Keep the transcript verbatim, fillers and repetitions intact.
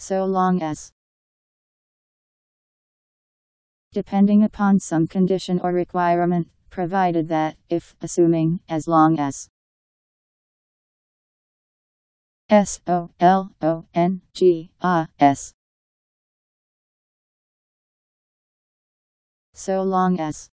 so long as, depending upon some condition or requirement, provided that, if, assuming, as long as. S O L O N G A S. So long as.